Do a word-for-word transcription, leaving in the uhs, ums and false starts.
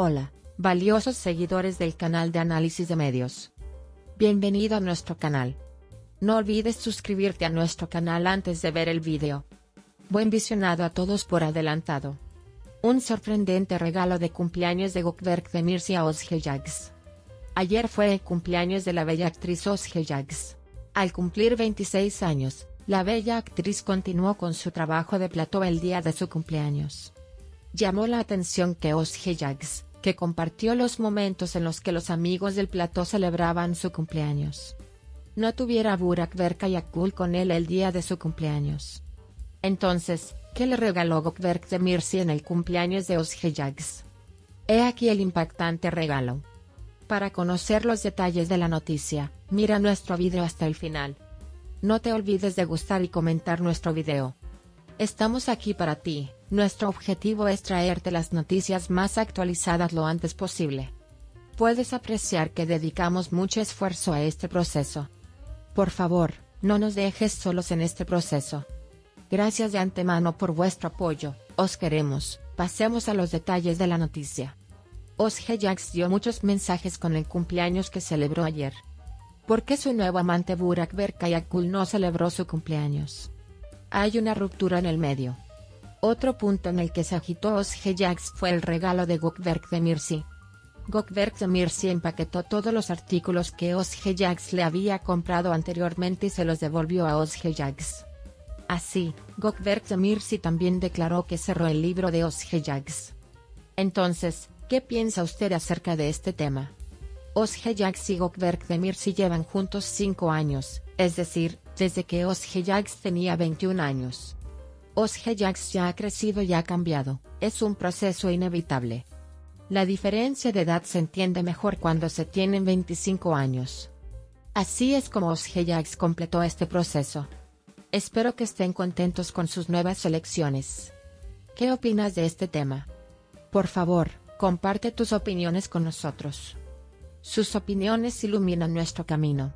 Hola, valiosos seguidores del canal de Análisis de Medios. Bienvenido a nuestro canal. No olvides suscribirte a nuestro canal antes de ver el vídeo. Buen visionado a todos por adelantado. Un sorprendente regalo de cumpleaños de Gökberk Demirci a Özge Yağız. Ayer fue el cumpleaños de la bella actriz Özge Yağız. Al cumplir veintiséis años, la bella actriz continuó con su trabajo de plató el día de su cumpleaños. Llamó la atención que Özge Yağız, que compartió los momentos en los que los amigos del plató celebraban su cumpleaños, no tuviera a Burak Berkay Akgül con él el día de su cumpleaños. Entonces, ¿qué le regaló Gökberk Demirci en el cumpleaños de Özge Yağız? He aquí el impactante regalo. Para conocer los detalles de la noticia, mira nuestro video hasta el final. No te olvides de gustar y comentar nuestro video. Estamos aquí para ti. Nuestro objetivo es traerte las noticias más actualizadas lo antes posible. Puedes apreciar que dedicamos mucho esfuerzo a este proceso. Por favor, no nos dejes solos en este proceso. Gracias de antemano por vuestro apoyo, os queremos. Pasemos a los detalles de la noticia. Özge Yağız dio muchos mensajes con el cumpleaños que celebró ayer. ¿Por qué su nuevo amante Burak Berkay Akgül no celebró su cumpleaños? Hay una ruptura en el medio. Otro punto en el que se agitó Özge Yağız fue el regalo de Gökberk Demirci. Gökberk Demirci empaquetó todos los artículos que Özge Yağız le había comprado anteriormente y se los devolvió a Özge Yağız. Así, Gökberk Demirci también declaró que cerró el libro de Özge Yağız. Entonces, ¿qué piensa usted acerca de este tema? Özge Yağız y Gökberk Demirci llevan juntos cinco años, es decir, desde que Özge Yağız tenía veintiún años. Özge Yağız ya ha crecido y ha cambiado, es un proceso inevitable. La diferencia de edad se entiende mejor cuando se tienen veinticinco años. Así es como Özge Yağız completó este proceso. Espero que estén contentos con sus nuevas elecciones. ¿Qué opinas de este tema? Por favor, comparte tus opiniones con nosotros. Sus opiniones iluminan nuestro camino.